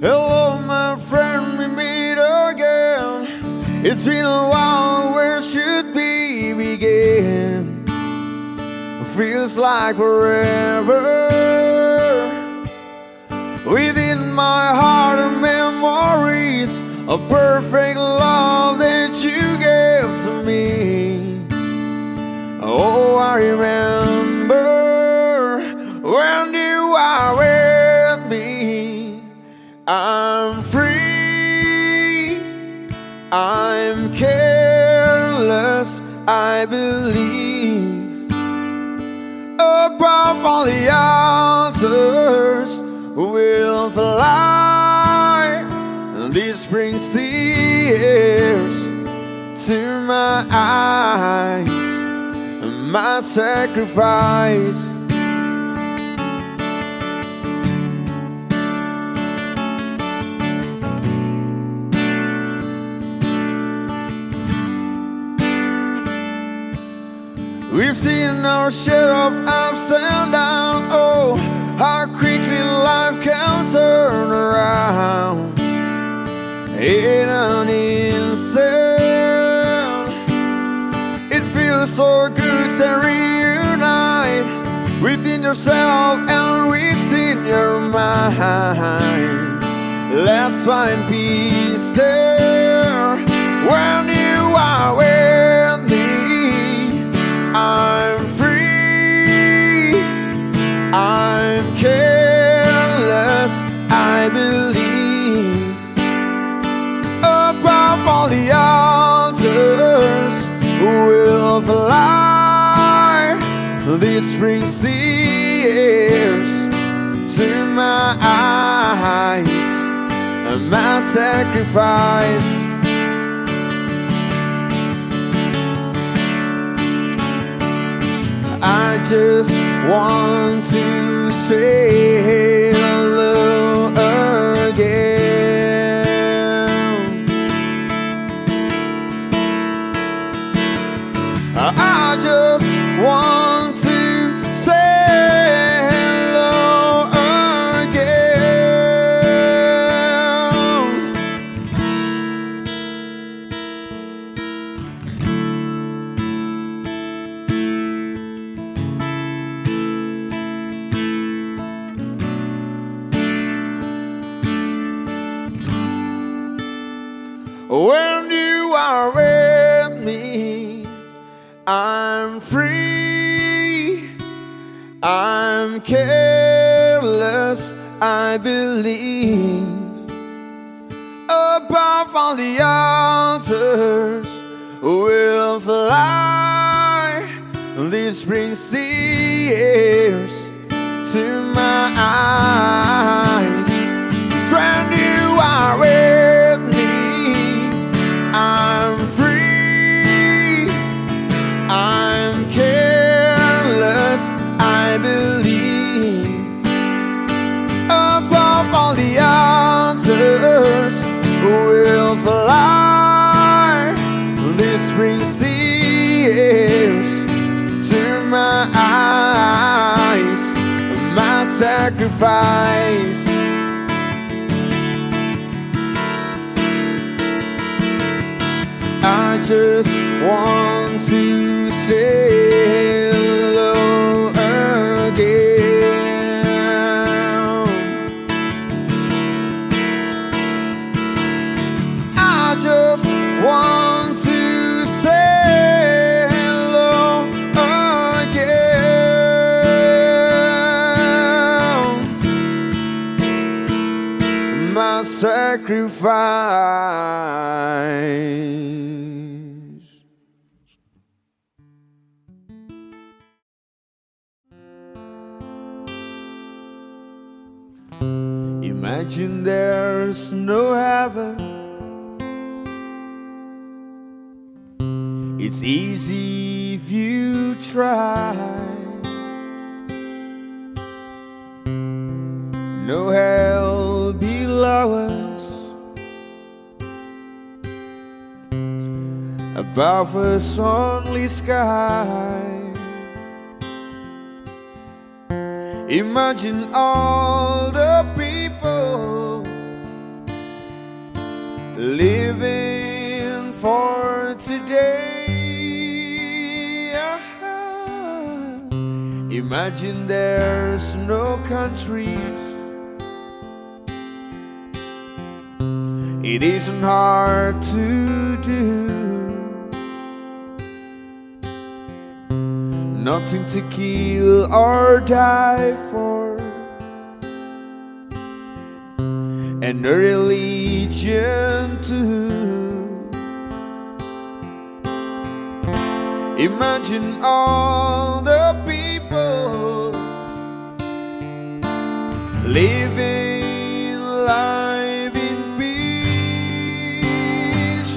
Hello, my friend, we meet again. It's been a while, where should we begin? Feels like forever. Within my heart are memories of perfect love that you gave to me. Oh, I remember when you were with me. I'm free, I'm careless, I believe. Above all the altars will fly. This brings tears to my eyes, my sacrifice. We've seen our share of ups and downs. Oh, how quickly life can turn around in an instant. It feels so good to reunite within yourself and within your mind. Let's find peace there when you are with me. I'm free, I'm careless, I believe. All the altars will fly. This brings tears to my eyes, my sacrifice. I just want to say hello again. I just want to say hello again. When you are with me, I'm free, I'm careless, I believe. Above all the altars will fly. This brings tears to my eyes. Friend, you are with me. I'm free, I'm careless, I believe. Above all the altars will fly. This brings tears to my eyes, my sacrifice. I just want to say hello again. I just want to say hello again. My sacrifice. Imagine there's no heaven. It's easy if you try. No hell below us, above us only sky. Imagine all the people living for today. Imagine there's no countries. It isn't hard to do. Nothing to kill or die for. And a religion too. Imagine all the people living life in peace.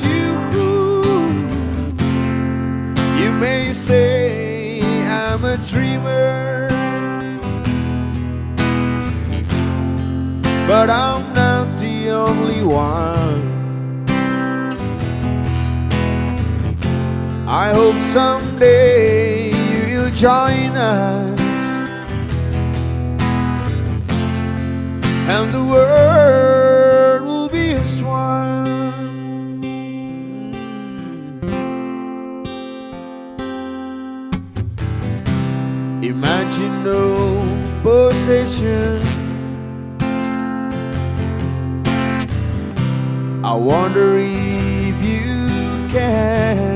You may say I'm a dreamer, but I'm not the only one. I hope someday you'll join us, and the world will be as one. Imagine no possession. I wonder if you can.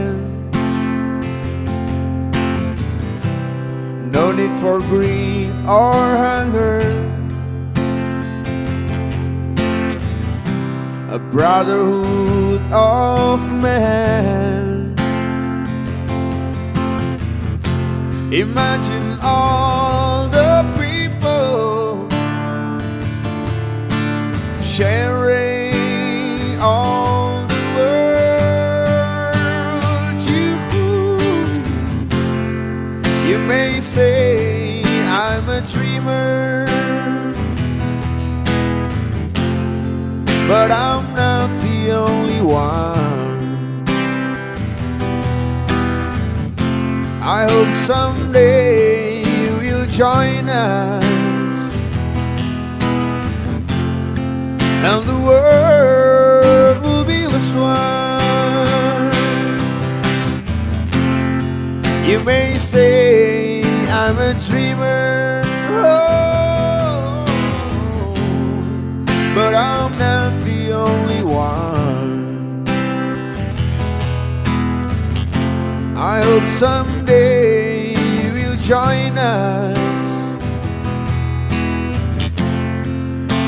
No need for greed or hunger. A brotherhood of men. Imagine all the people sharing all the world. You may say I'm a dreamer, but I'm not the only one. I hope someday you will join us, and the world one. You may say I'm a dreamer, but I'm not the only one. I hope someday you will join us,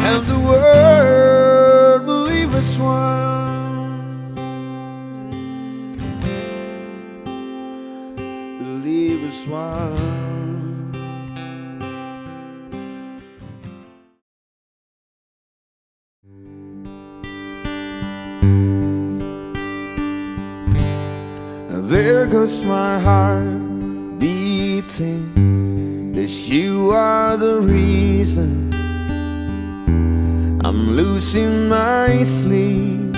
and the world will leave us one. Wow. There goes my heart beating, 'cause you are the reason I'm losing my sleep.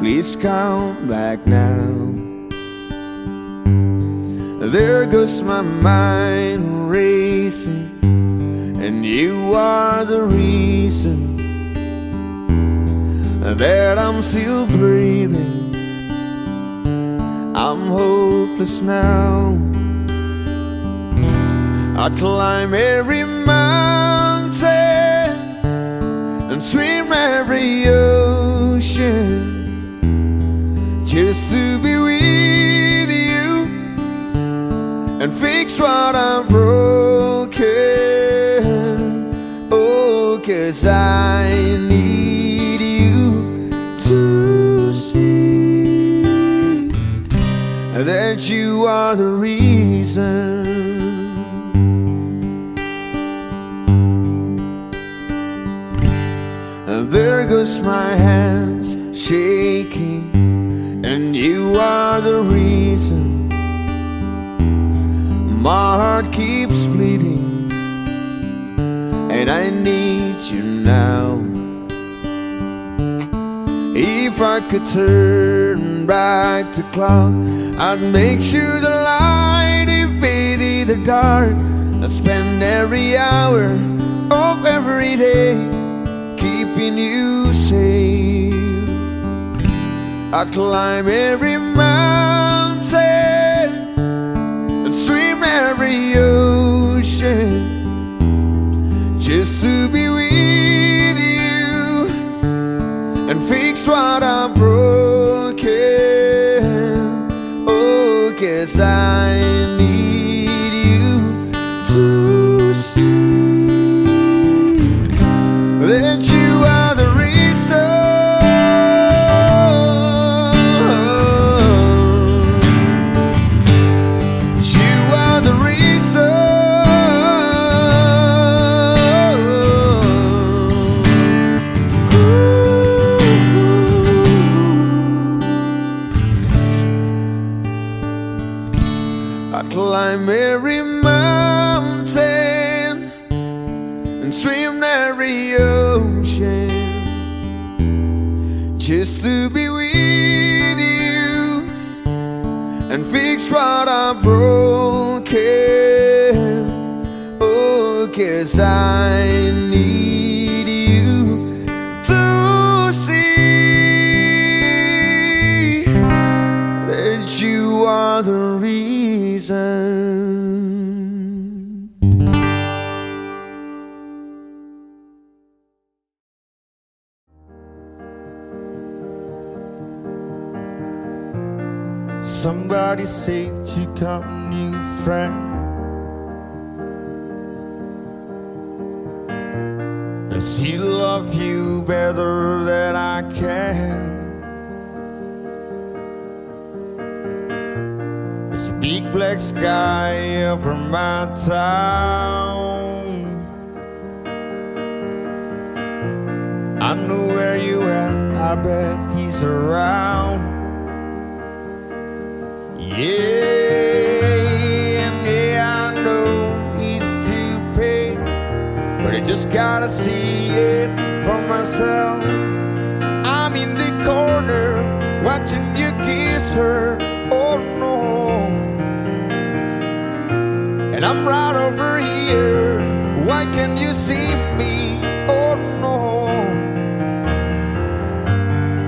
Please come back now. There goes my mind racing, and you are the reason that I'm still breathing. I'm hopeless now. I climb every mountain and swim every ocean just to be with you and fix what I'm broken. Oh, 'cause I need you to see that you are the reason. And there goes my hands shaking, and you are the reason my heart keeps bleeding, and I need you now. If I could turn back the clock, I'd make sure the light invaded the dark. I'd spend every hour of every day keeping you safe. I climb every mountain and swim every ocean just to be with you and fix what I'm broken. Oh, 'cause I need you to see that you are the reason. I climb every mountain and swim every ocean just to be with you and fix what I'm broken. Oh, 'cause I need you to see that you are the reason. Somebody said you got a new friend, and she loves you better than I can. It's a big black sky over my town. I know where you at, I bet he's around. Yeah, and yeah, I know he's too paid, but I just gotta see it for myself. I'm in the corner watching you kiss her, oh no. And I'm right over here, why can't you see me? Oh no.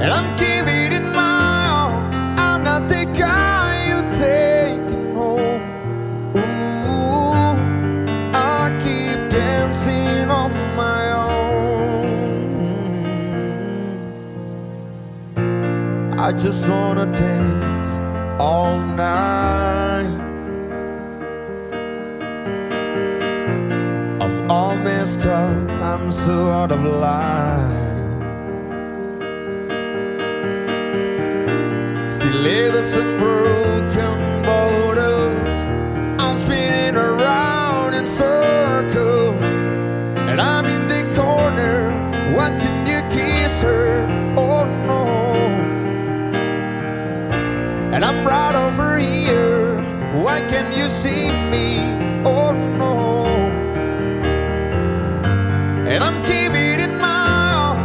And I'm giving it my all, I'm not the guy you take home. Ooh, I keep dancing on my own. I just wanna dance all night. All messed up, I'm so out of line. Still letters and broken bottles, I'm spinning around in circles. And I'm in the corner watching you kiss her, oh no. And I'm right over here, why can't you see me? Oh no. And I'm giving it my all,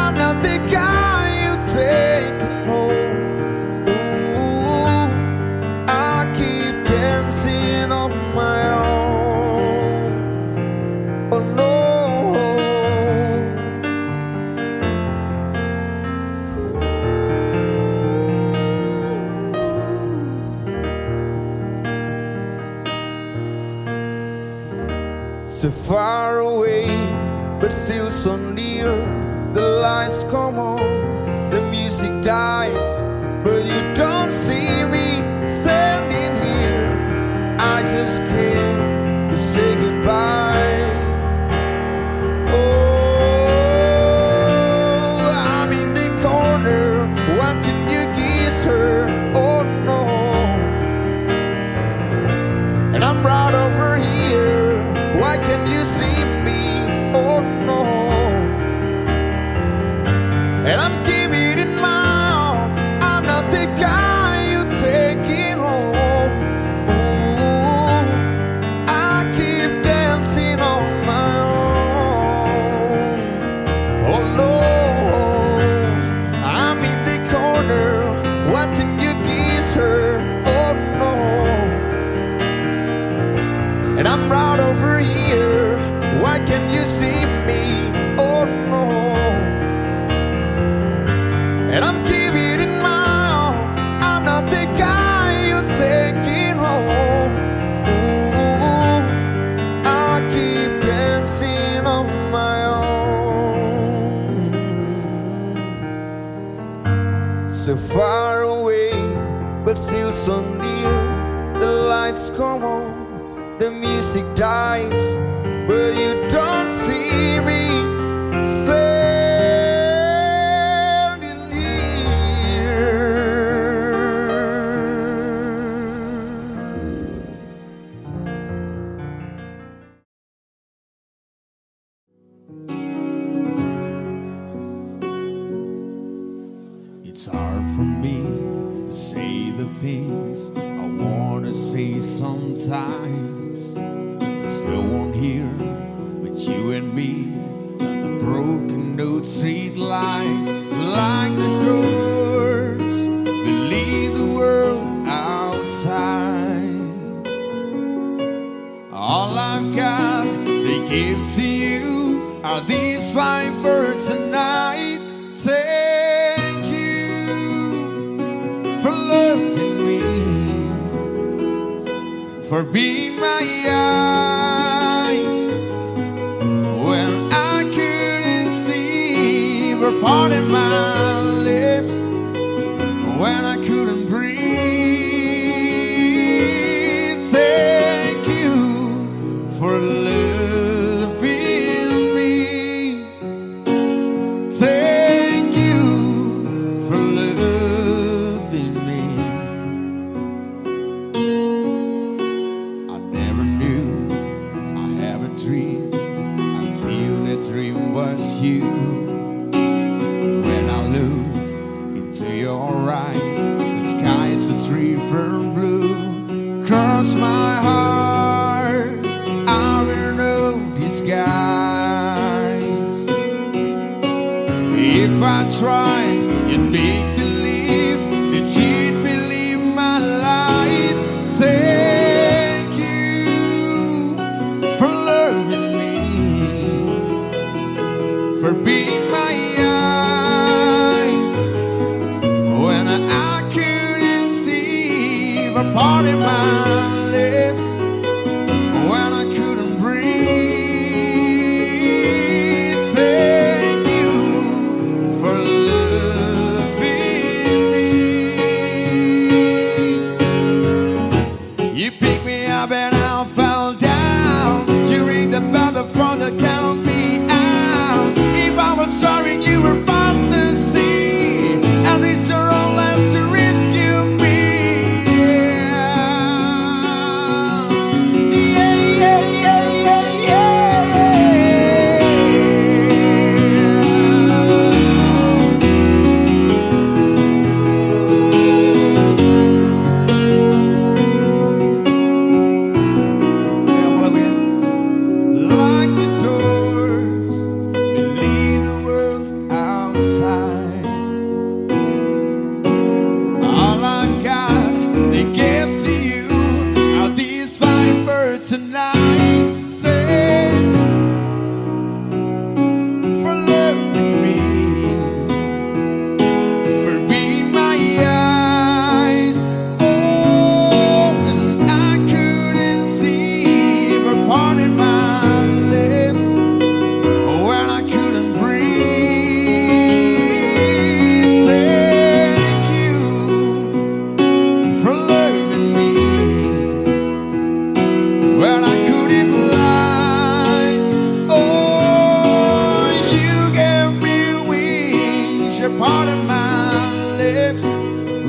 I'm not the guy you take home. Ooh, I keep dancing on my own. Oh no. So far away but still so near. The lights come on, the music dies, but you don't see me standing here. I just came to say goodbye. Oh, I'm in the corner watching you kiss her, oh no. And I'm right over here, why can't you see me? Oh no. And I'm giving it my all, I'm not the guy you take it home. Ooh, I keep dancing on my own. Oh no. I'm in the corner watching you kiss her, oh no. And I'm right over here, far away, but still so near. The lights come on, the music dies, but you don't see me standing here. It's hard for me to say the things I want to say sometimes. No one here but you and me, and the broken notes read like the doors that leave the world outside. All I've got to give to you are these fine words tonight. Thank you for loving me, for being my eyes parting my lips when I couldn't breathe. Thank you for loving me. Thank you for loving me. I never knew I had a dream until the dream was you. The sky's a different blue. Cross my heart, I wear no disguise. If I tried, you'd make believe that you'd believe my lies. Thank you for loving me, for being my eyes. Parting my lips when I couldn't breathe. Thank you for loving me. You picked me up and I fell down. You ring the bell before they count me out. If I was sorry, you were about to see and reach your own left to rescue me.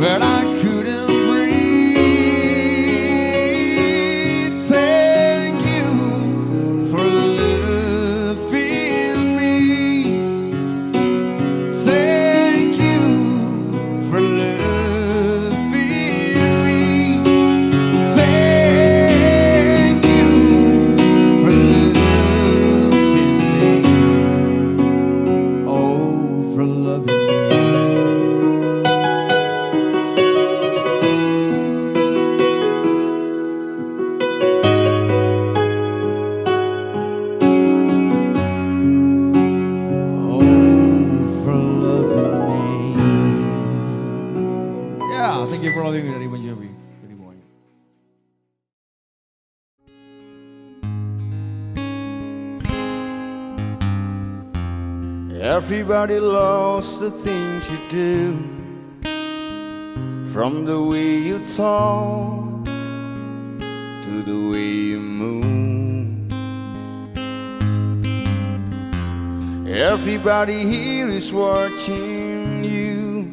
But I couldn't breathe. Thank you for loving me. Thank you for loving me. Thank you for loving me. Oh, for loving me. Thank you for loving me very much, every morning. Everybody loves the things you do. From the way you talk to the way you move, everybody here is watching you.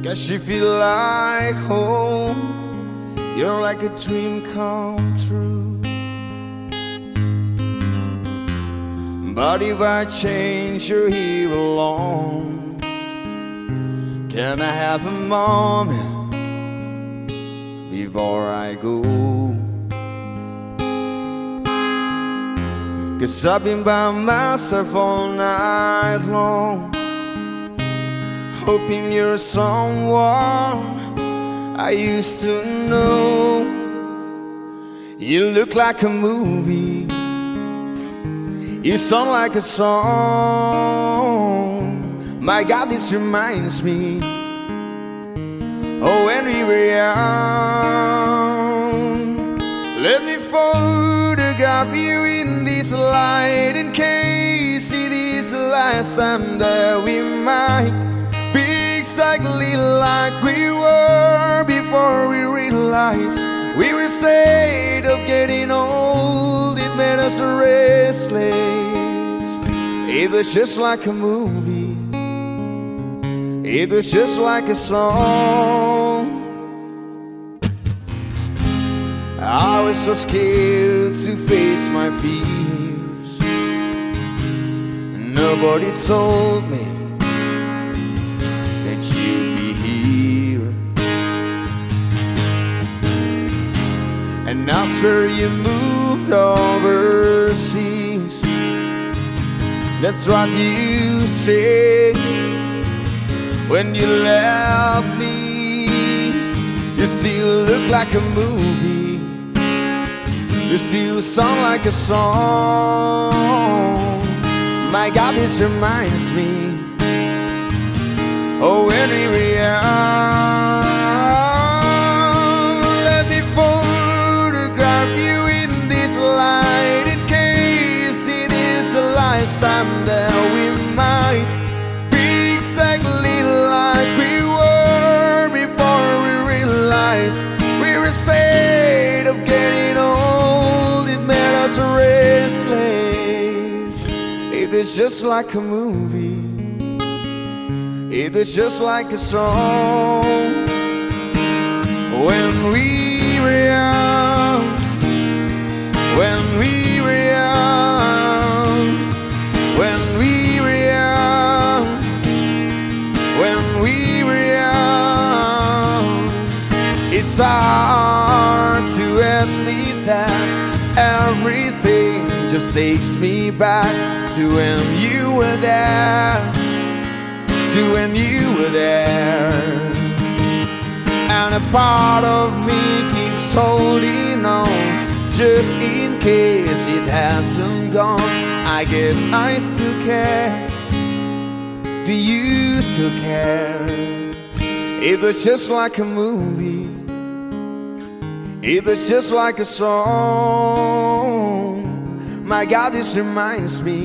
'Cause you feel like home, you're like a dream come true. But if I change your heel along, can I have a moment before I go? 'Cause I've been by myself all night long, hoping you're someone I used to know. You look like a movie, you sound like a song. My God, this reminds me, oh, when we were young. Let me photograph you in this light, in case it is the last time that we might be exactly like we were before we realized we were afraid of getting old. It made us restless. It was just like a movie, it was just like a song. I was so scared to face my fears, nobody told me that you'd be here. And I swear you moved overseas, that's what you said when you left me. You still look like a movie, you still sound like a song. My God, this reminds me, oh, when we were young. Let me photograph you in this light, in case it is the last time that we might of getting old. It made us restless. It was just like a movie, it was just like a song. When we were young, when we were young, when we were young, when we were young. It's hard to admit that everything just takes me back to when you were there, to when you were there. And a part of me keeps holding on, just in case it hasn't gone. I guess I still care, do you still care? It was just like a movie, it was just like a song. My God, this reminds me,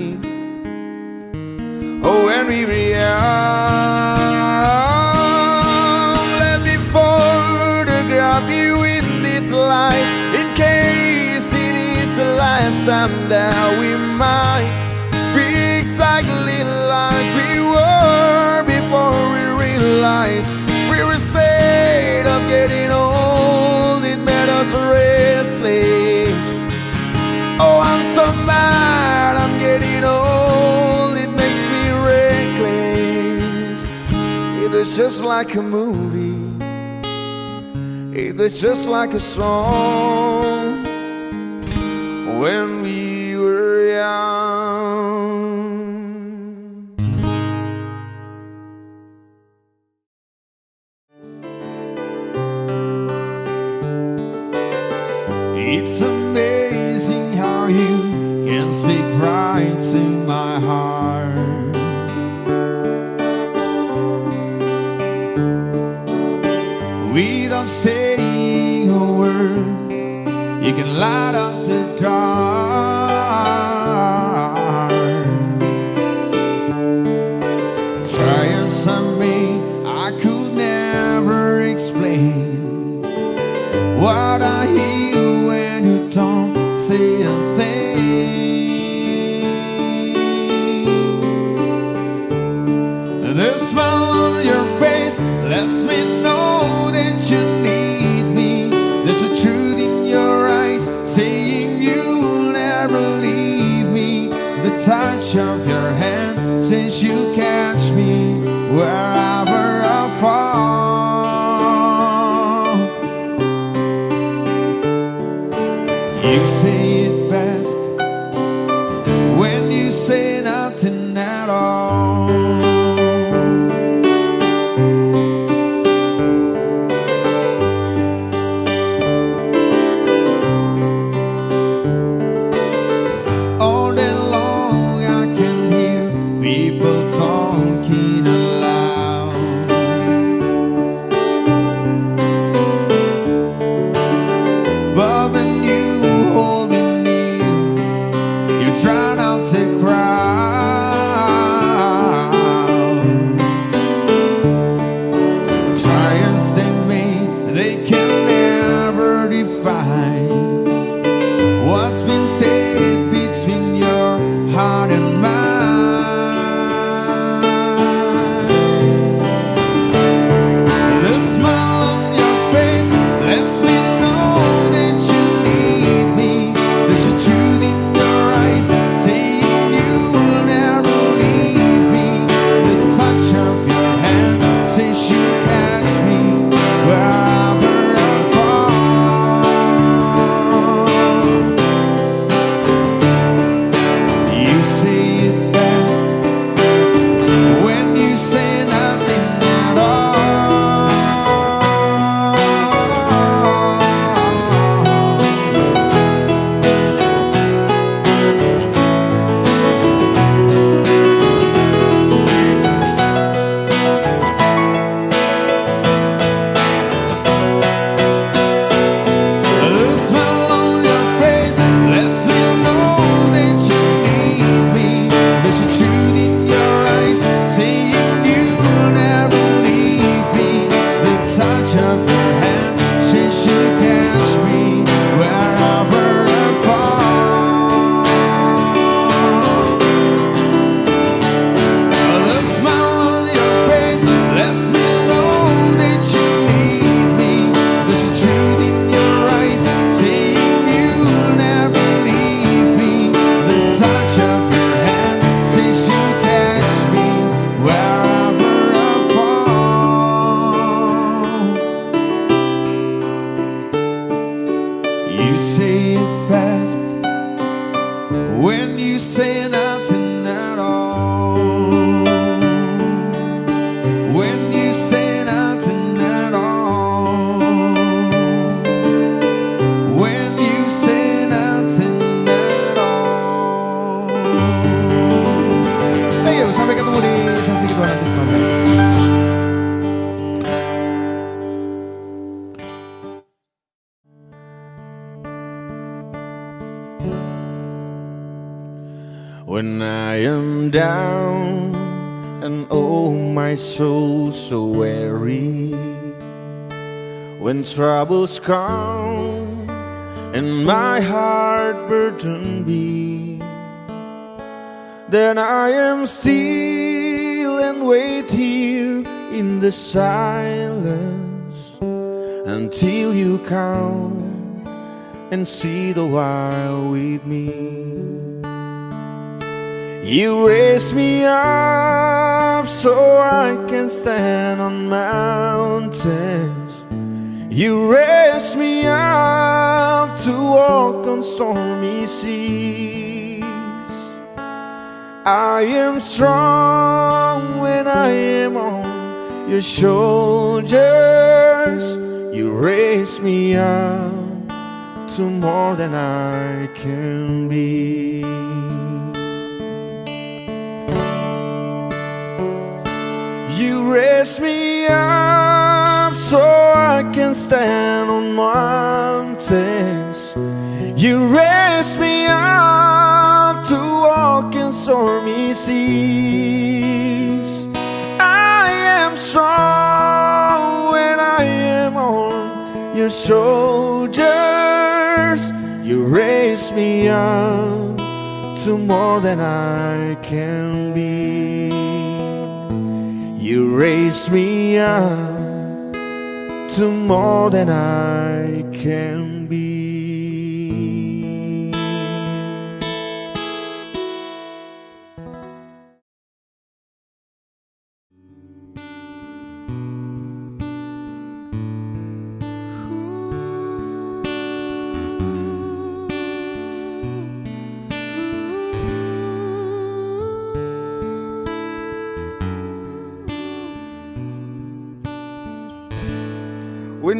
oh, when we were young. Let me photograph you in this light, in case it is the last time that we might be exactly like we were before we realized we were afraid of getting old. Restless. Oh, I'm so mad, I'm getting old. It makes me reckless. It was just like a movie, it was just like a song. When we were young. It's amazing how you can speak right to my heart. Without saying a word, you can light up the dark. vain. The smile on your face lets me know that you need me. There's a truth in your eyes saying you'll never leave me. The touch of your hand says you catch me wherever I fall. You say it best when you say nothing at all. All day long I can hear people talking aloud. But when you try not to cry, triumphs in me, they can never define what's been said between your heart and mine. The smile on your face lets me know that you need me. There's a truth in best when you say nothing at all. When you say nothing at all. When you say nothing at all. Hey, eu já peguei do Murilo, já segui do Renato Stone. When I am down and oh my soul so weary, when troubles come and my heart burdened be, then I am still and wait here in the silence until you come and see the while with me. You raise me up so I can stand on mountains. You raise me up to walk on stormy seas. I am strong when I am on your shoulders. You raise me up to more than I can be. You raise me up so I can stand on mountains. You raise me up to walk in stormy seas. I am strong when I am on your shoulders. You raise me up open to more than I can be. You raise me up to more than I can be. When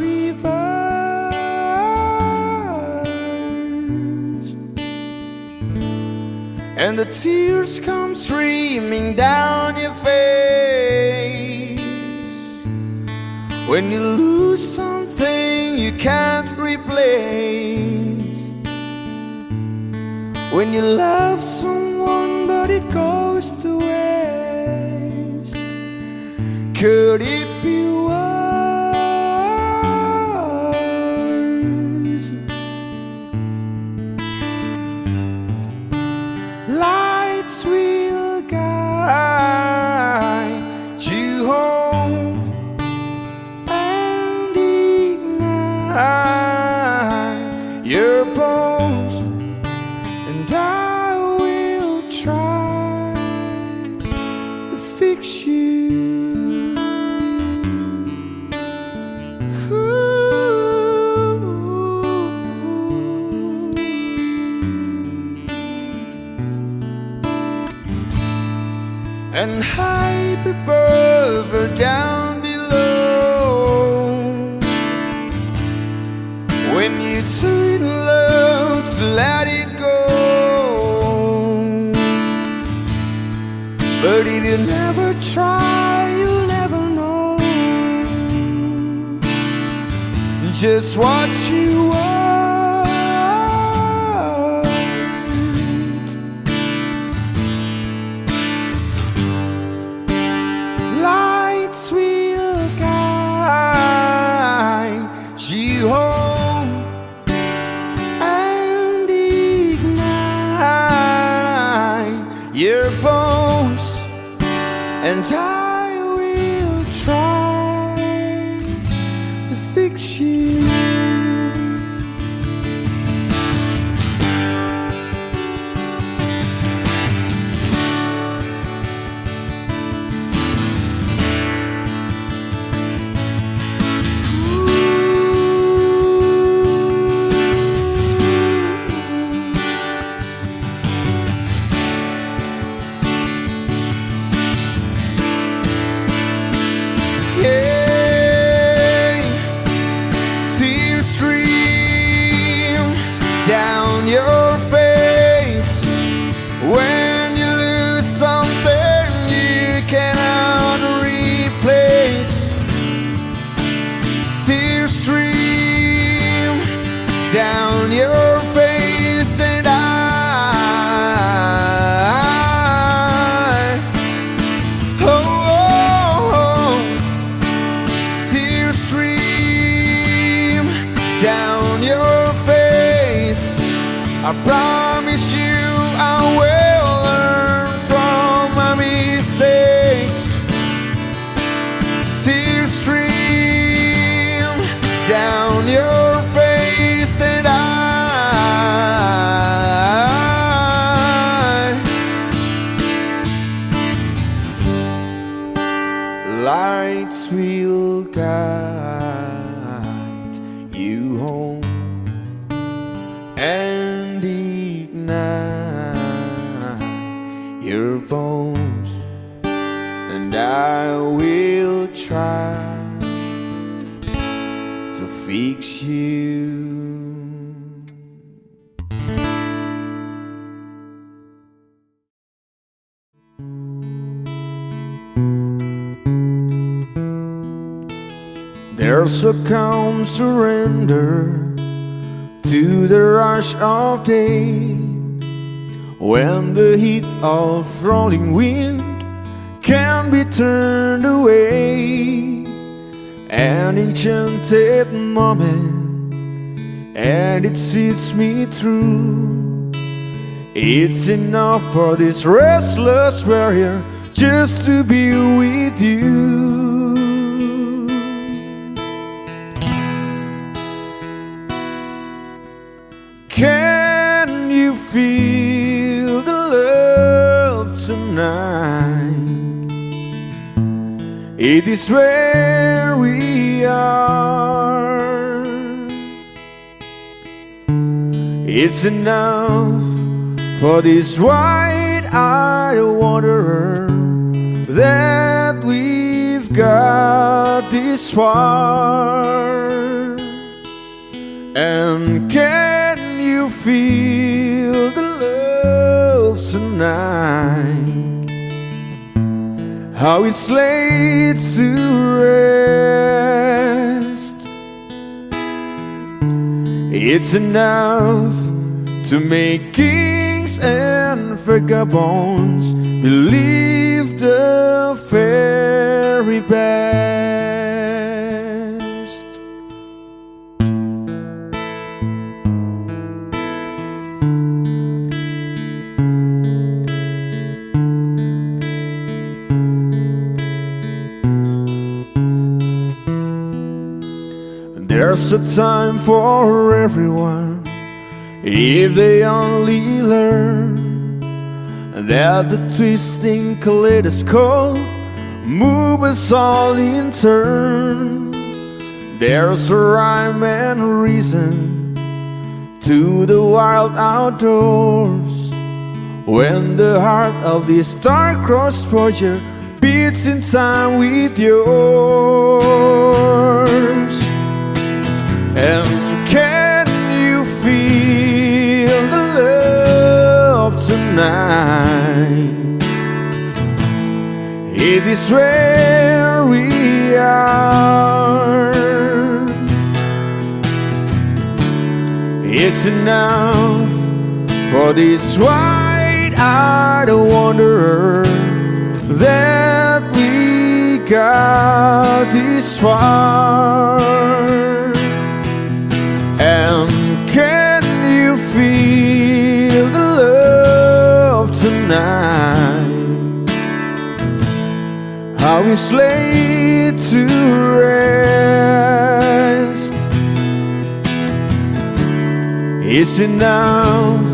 reverse, and the tears come streaming down your face. When you lose something you can't replace, when you love someone but it goes to waste, could it be worse? Lights we guide you home and ignite your bones, and I will try to fix you. And high above or down below, when you too in love to let it go, but if you never try you'll never know just what you are. Your bones, and I will try to fix you. Down your face, and oh, tears stream down your face. I promise you I will learn from my mistakes. Tears stream down your face, and lights will guide you home and ignite your bones, and I will try to fix you. Their succumb surrender to the rush of day, when the heat of rolling wind can be turned away. An enchanted moment, and it sees me through. It's enough for this restless warrior just to be with you. Can you feel the love tonight? It is where we are. It's enough for this wide-eyed wanderer that we've got this far. And can you feel the love tonight? How it's laid to rest. It's enough to make kings and vagabonds believe the fairy best. There's a time for everyone, if they only learn that the twisting kaleidoscope moves us all in turn. There's a rhyme and reason to the wild outdoors, when the heart of this star-crossed forger beats in time with yours. And can you feel the love tonight? It is where we are. It's enough for this wide-eyed wanderer that we got this far. And can you feel the love tonight? How it's laid to rest. It's enough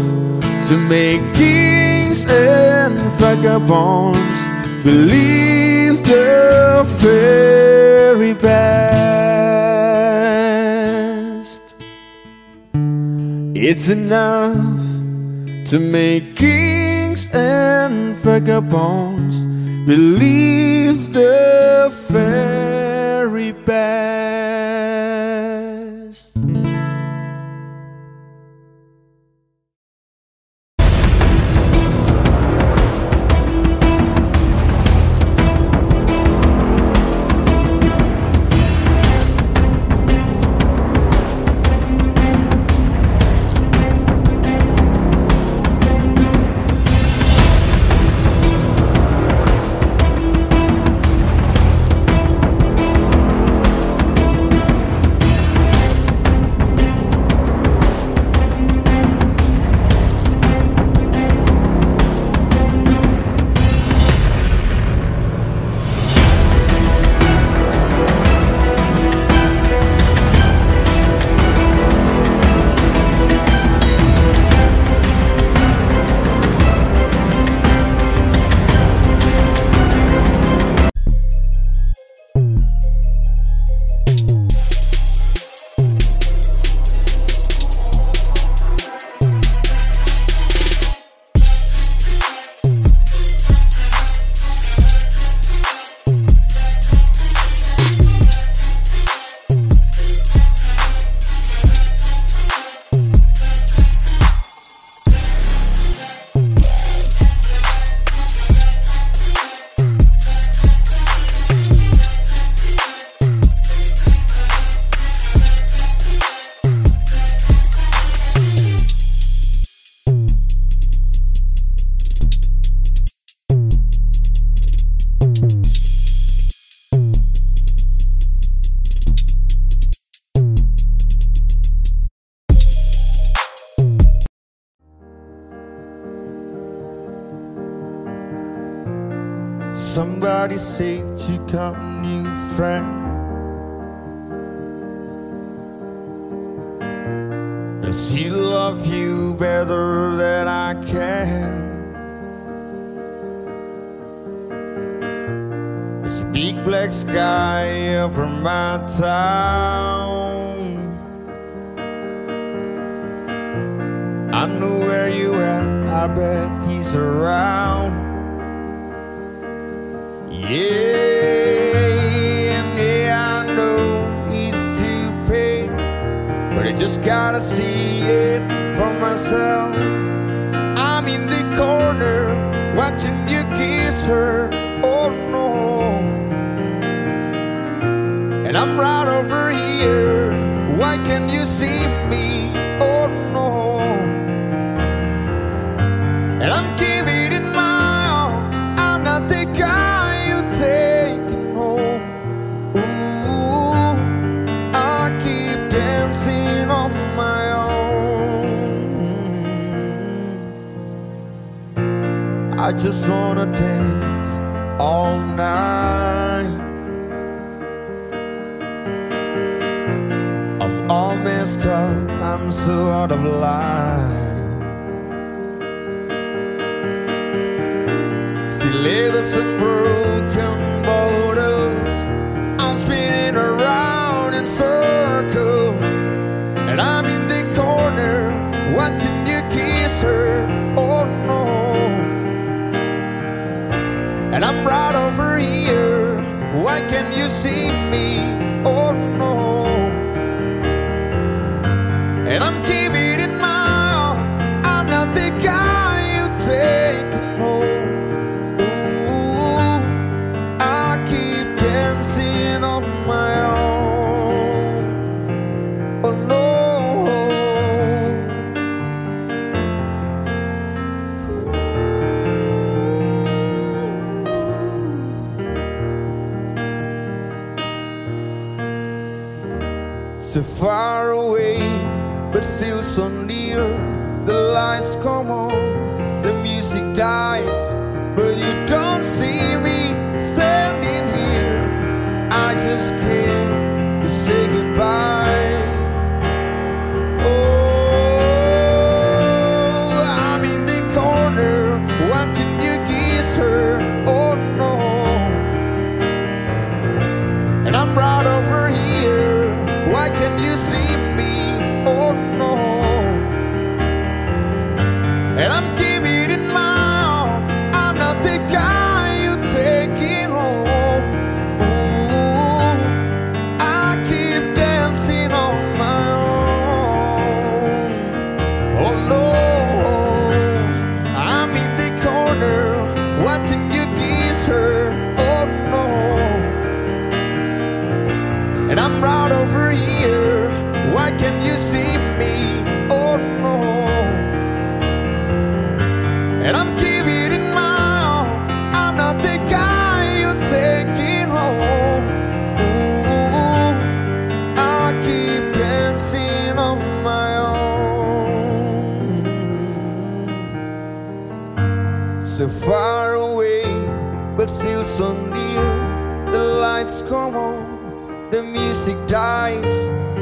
to make kings and vagabonds believe the fairy best. It's enough to make kings and vagabonds believe the fairy best. Somebody said you got a new friend. And she loves you better than I can. There's a big black sky over my town. I know where you at, I bet he's around. Yeah, and yeah, I know he's to pay, but I just gotta see it for myself. I'm in the corner watching you kiss her, oh no. And I'm right over here, why can't you see me, oh no. And I'm giving it my all, I'm not the guy taking home. Ooh, I keep dancing on my own. I just wanna dance all night. I'm all messed up, I'm so out of line. Still letters and broken borders, I'm spinning around in circles. And I'm in the corner watching you kiss her, oh no. And I'm right over here, why can't you see me, oh no. And I'm giving it my all, I'm not the guy you taking home. So far away, but still so near. The lights come on, the music dies, but you don't see me standing here. I just came to say goodbye. Oh, I'm in the corner watching you kiss her, oh no. And I'm right over here, why can't you see me? Oh no. And I'm giving it my all, I'm not the guy you taking home. Ooh, I keep dancing on my own. Oh no, I'm in the corner watching you kiss her. And I'm right over here, why can't you see me, oh no. And I'm giving it my all, I'm not the guy you're taking home. Ooh, I keep dancing on my own. So far away, but still so near. The lights come on, the music dies.